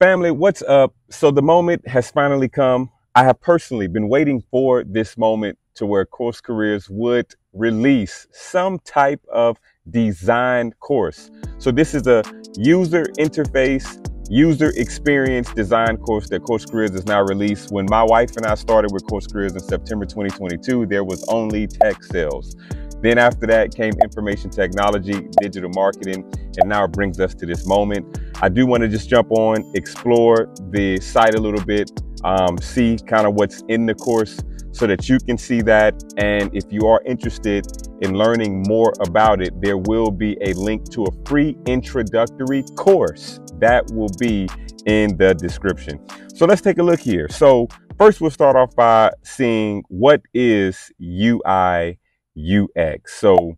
Family, what's up? So the moment has finally come. I have personally been waiting for this moment to where Course Careers would release some type of designed course. So this is a user interface, user experience design course that Course Careers has now released. When my wife and I started with Course Careers in September 2022, there was only tech sales. Then after that came information technology, digital marketing, and now it brings us to this moment. I do want to just jump on, explore the site a little bit, see kind of what's in the course so that you can see that. And if you are interested in learning more about it, there will be a link to a free introductory course that will be in the description. So let's take a look here. So first we'll start off by seeing what is UI/UX. So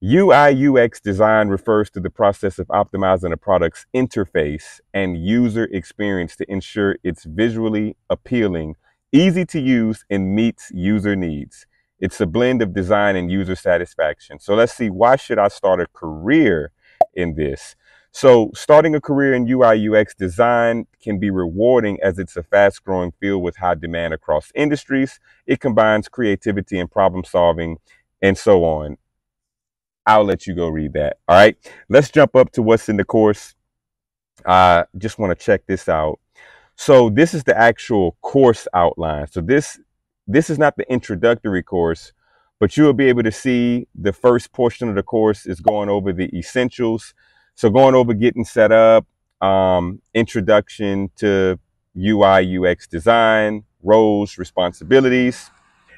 UI/UX design refers to the process of optimizing a product's interface and user experience to ensure it's visually appealing, easy to use, and meets user needs. It's a blend of design and user satisfaction. So let's see, why should I start a career in this? So starting a career in UI/UX design can be rewarding as it's a fast-growing field with high demand across industries. It combines creativity and problem solving, and so on. I'll let you go read that. All right, let's jump up to what's in the course. I just want to check this out. So this is the actual course outline. So this is not the introductory course, but you'll be able to see the first portion of the course is going over the essentials. So going over getting set up, introduction to UI/UX design, roles, responsibilities.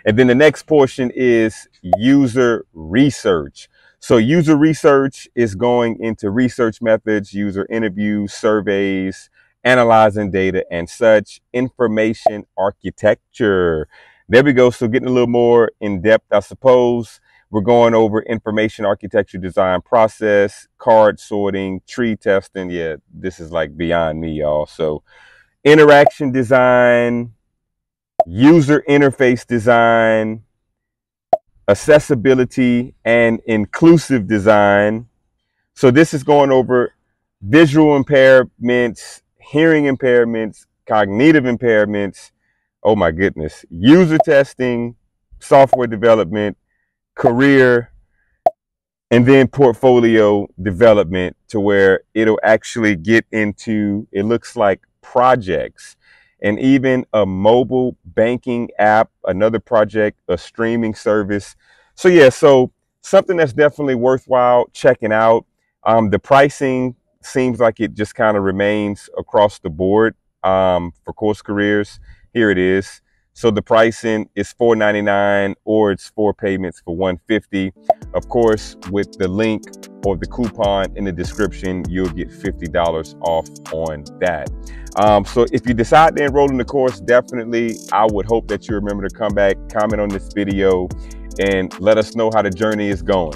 And then the next portion is user research. So user research is going into research methods, user interviews, surveys, analyzing data and such, information architecture. There we go. So getting a little more in depth, I suppose. We're going over information architecture design process, card sorting, tree testing. Yeah, this is like beyond me, y'all. So interaction design, user interface design, accessibility and inclusive design. So this is going over visual impairments, hearing impairments, cognitive impairments. Oh my goodness. User testing, software development, career, and then portfolio development, to where it'll actually get into, it looks like projects and even a mobile banking app, another project, a streaming service. So yeah, so something that's definitely worthwhile checking out. The pricing seems like it just kind of remains across the board for Course Careers. Here it is. So the pricing is $4.99, or it's 4 payments for $150. Of course, with the link or the coupon in the description, you'll get $50 off on that. So if you decide to enroll in the course, definitely, I would hope that you remember to come back, comment on this video, and let us know how the journey is going.